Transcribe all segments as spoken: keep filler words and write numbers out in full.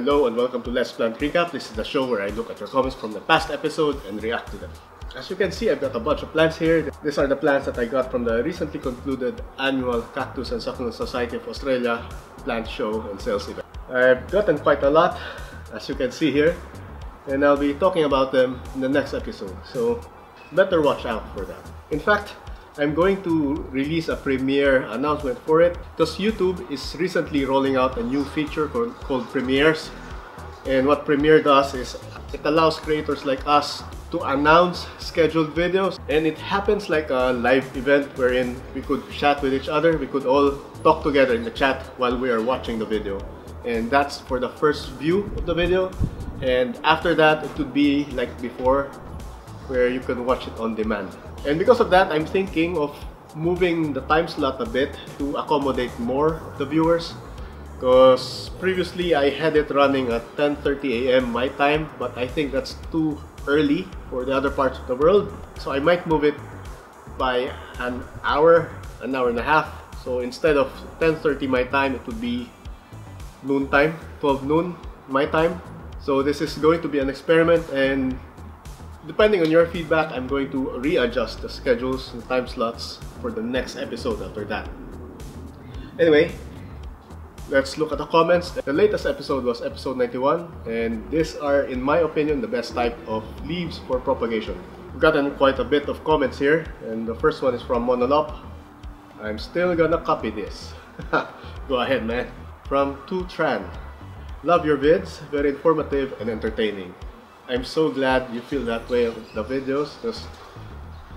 Hello and welcome to Let's Plant Recap. This is the show where I look at your comments from the past episode and react to them. As you can see, I've got a bunch of plants here. These are the plants that I got from the recently concluded annual Cactus and Succulent Society of Australia plant show and sales event. I've gotten quite a lot, as you can see here, and I'll be talking about them in the next episode, so better watch out for that. In fact, I'm going to release a premiere announcement for it because YouTube is recently rolling out a new feature called, called Premieres. And what Premiere does is it allows creators like us to announce scheduled videos, and it happens like a live event wherein we could chat with each other. We could all talk together in the chat while we are watching the video, and that's for the first view of the video. And after that, it would be like before, where you can watch it on demand. And because of that, I'm thinking of moving the time slot a bit to accommodate more of the viewers, because previously I had it running at ten thirty a m my time, but I think that's too early for the other parts of the world, so I might move it by an hour, an hour and a half. So instead of ten thirty my time, it would be noon time, twelve noon my time. So this is going to be an experiment, and depending on your feedback, I'm going to readjust the schedules and time slots for the next episode after that. Anyway, let's look at the comments. The latest episode was episode ninety-one, and these are, in my opinion, the best type of leaves for propagation. We've gotten quite a bit of comments here, and the first one is from Monolop. I'm still gonna copy this. Go ahead, man. From Tu Tran. Love your vids, very informative and entertaining. I'm so glad you feel that way with the videos, because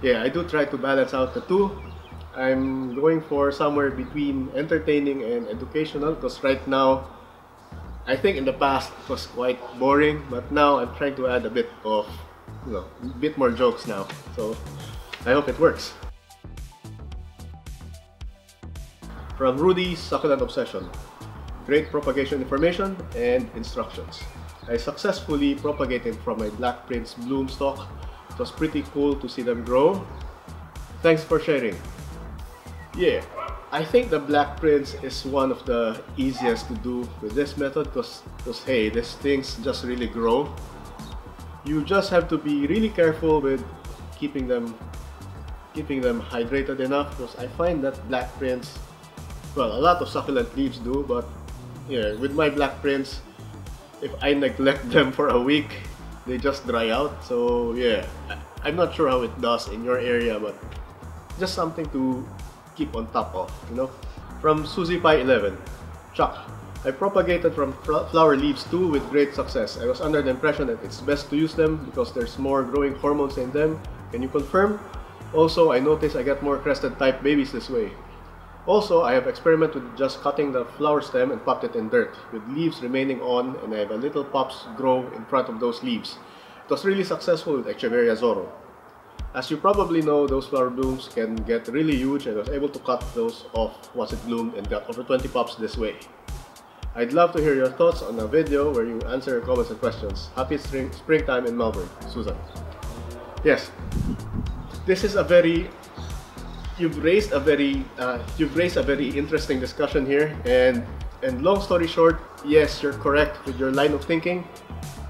yeah, I do try to balance out the two. I'm going for somewhere between entertaining and educational, because right now, I think in the past it was quite boring, but now I'm trying to add a bit of, you know, a bit more jokes now, so I hope it works. From Rudy's Succulent Obsession. Great propagation information and instructions. I successfully propagated from my Black Prince bloom stock. It was pretty cool to see them grow. Thanks for sharing. Yeah, I think the Black Prince is one of the easiest to do with this method because, hey, these things just really grow. You just have to be really careful with keeping them, keeping them hydrated enough, because I find that Black Prince, well, a lot of succulent leaves do, but yeah, with my Black Prince, if I neglect them for a week, they just dry out. So yeah, I'm not sure how it does in your area, but just something to keep on top of, you know. From SuzyPie eleven, Chuck, I propagated from flower leaves too with great success. I was under the impression that it's best to use them because there's more growing hormones in them. Can you confirm? Also, I noticed I got more crested type babies this way. Also, I have experimented with just cutting the flower stem and popped it in dirt, with leaves remaining on, and I have a little pops grow in front of those leaves. It was really successful with Echeveria Zorro. As you probably know, those flower blooms can get really huge, and I was able to cut those off once it bloomed and got over twenty pops this way. I'd love to hear your thoughts on a video where you answer your comments and questions. Happy spring springtime in Melbourne, Susan. Yes, this is a very You've raised a very, uh, you've raised a very interesting discussion here, and and long story short, yes, you're correct with your line of thinking.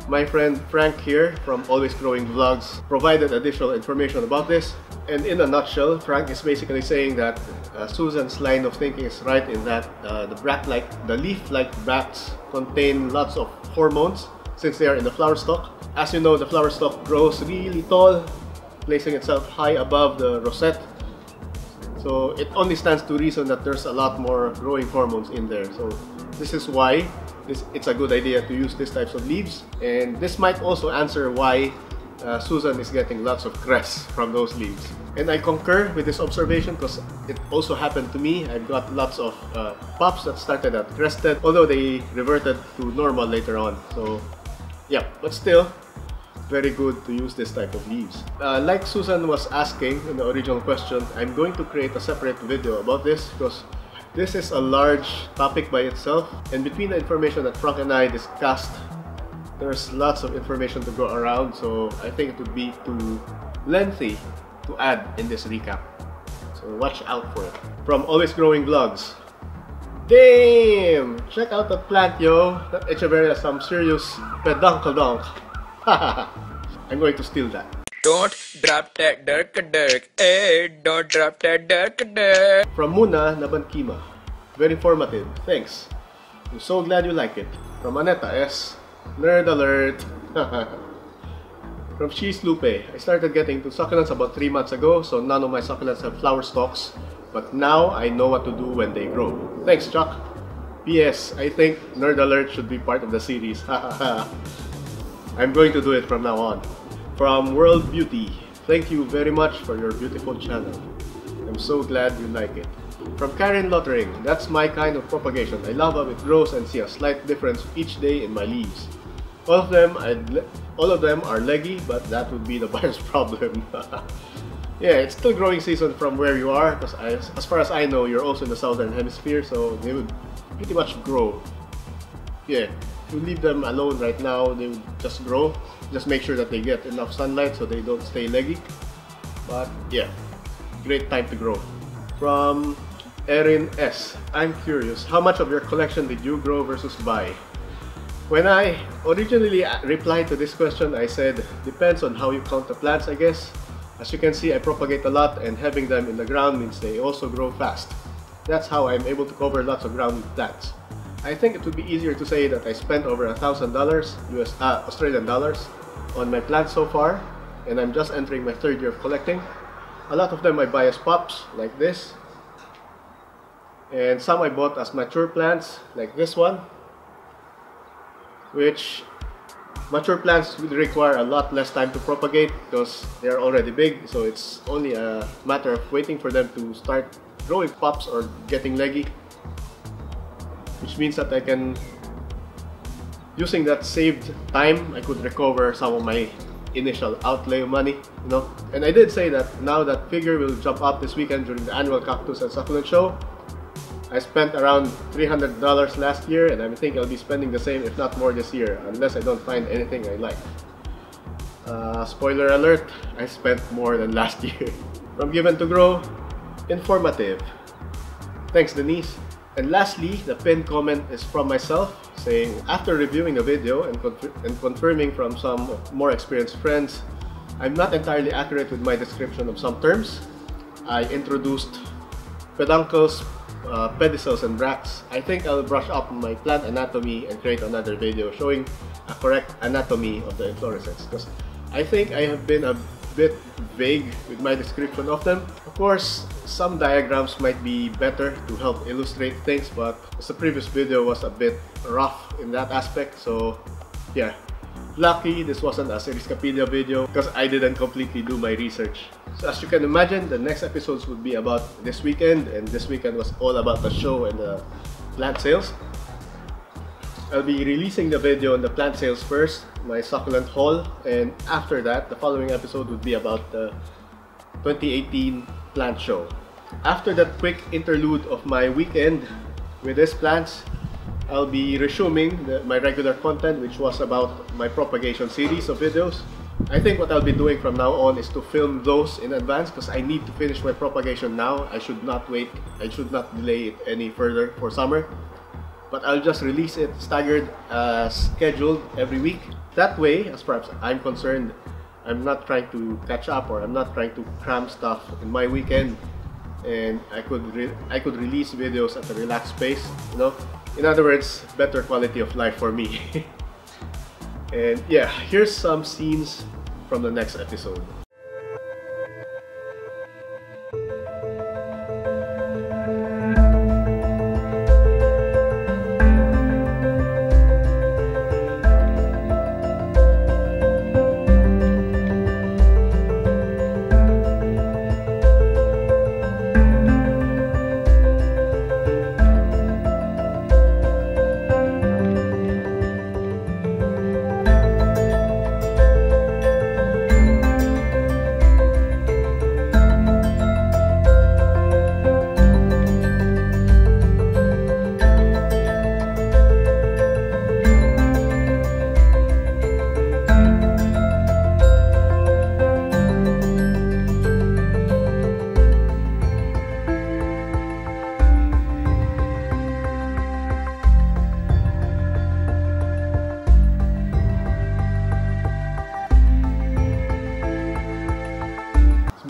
My friend Frank here from Always Growing Vlogs provided additional information about this, and in a nutshell, Frank is basically saying that uh, Susan's line of thinking is right in that uh, the bract-like, the leaf-like bracts contain lots of hormones since they are in the flower stalk. As you know, the flower stalk grows really tall, placing itself high above the rosette. So it only stands to reason that there's a lot more growing hormones in there. So this is why this, it's a good idea to use these types of leaves. And this might also answer why uh, Susan is getting lots of crests from those leaves. And I concur with this observation because it also happened to me. I've got lots of uh, pops that started at crested, although they reverted to normal later on. So yeah, but still, very good to use this type of leaves. Uh, like Susan was asking in the original question, I'm going to create a separate video about this because this is a large topic by itself, and between the information that Frank and I discussed, there's lots of information to go around, so I think it would be too lengthy to add in this recap. So watch out for it. From Always Growing Vlogs, Damn! Check out that plant, yo! That Echeveria, some serious pedunkadunk. I'm going to steal that. Don't drop that dirk dirk. Hey, don't drop that dirk dirk. From Muna Naban. Very informative. Thanks. I'm so glad you like it. From Aneta S. Nerd alert. From Cheese Lupe. I started getting into succulents about three months ago, so none of my succulents have flower stalks. But now I know what to do when they grow. Thanks, Chuck. P S. I think Nerd Alert should be part of the series. I'm going to do it from now on. From World Beauty. Thank you very much for your beautiful channel. I'm so glad you like it. From Karen Lottering. That's my kind of propagation. I love how it grows and see a slight difference each day in my leaves. All of them, I'd all of them are leggy, but that would be the buyer's problem. Yeah, it's still growing season from where you are, because as far as I know, you're also in the southern hemisphere, so they would pretty much grow. Yeah, if you leave them alone right now, they would just grow. Just make sure that they get enough sunlight so they don't stay leggy. But yeah, great time to grow. From Erin S. I'm curious, how much of your collection did you grow versus buy? When I originally replied to this question, I said, depends on how you count the plants, I guess. As you can see, I propagate a lot, and having them in the ground means they also grow fast. That's how I'm able to cover lots of ground with plants. I think it would be easier to say that I spent over a thousand dollars, U S uh, Australian dollars, on my plants so far, and I'm just entering my third year of collecting. A lot of them I buy as pops, like this, and some I bought as mature plants, like this one, which mature plants will require a lot less time to propagate because they are already big, so it's only a matter of waiting for them to start growing pops or getting leggy, which means that I can, using that saved time, I could recover some of my initial outlay of money, you know. And I did say that now that figure will jump up this weekend during the annual Cactus and Succulent show. I spent around three hundred dollars last year, and I think I'll be spending the same if not more this year, unless I don't find anything I like. Uh, spoiler alert, I spent more than last year. From Given to Grow, informative. Thanks, Denise. And lastly, the pinned comment is from myself, saying, after reviewing the video and, con and confirming from some more experienced friends, I'm not entirely accurate with my description of some terms. I introduced peduncles, Uh, pedicels and bracts. I think I'll brush up my plant anatomy and create another video showing a correct anatomy of the inflorescence, because I think I have been a bit vague with my description of them. Of course, some diagrams might be better to help illustrate things, but the previous video was a bit rough in that aspect, so yeah. Lucky this wasn't a Cerriscapedia video because I didn't completely do my research. So as you can imagine, the next episodes would be about this weekend, and this weekend was all about the show and the plant sales. I'll be releasing the video on the plant sales first, my succulent haul, and after that, the following episode would be about the twenty eighteen plant show. After that quick interlude of my weekend with these plants, I'll be resuming the, my regular content, which was about my propagation series of videos. I think what I'll be doing from now on is to film those in advance because I need to finish my propagation now. I should not wait, I should not delay it any further for summer. But I'll just release it staggered as uh, scheduled every week. That way, as far as I'm concerned, I'm not trying to catch up or I'm not trying to cram stuff in my weekend, and I could, re I could release videos at a relaxed pace, you know? In other words, better quality of life for me. And yeah, here's some scenes from the next episode.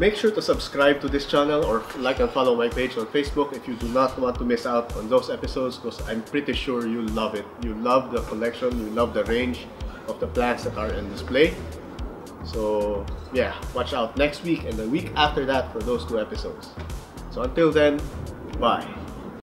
Make sure to subscribe to this channel or like and follow my page on Facebook if you do not want to miss out on those episodes, because I'm pretty sure you'll love it. You love the collection, you love the range of the plants that are in display. So yeah, watch out next week and the week after that for those two episodes. So until then, bye.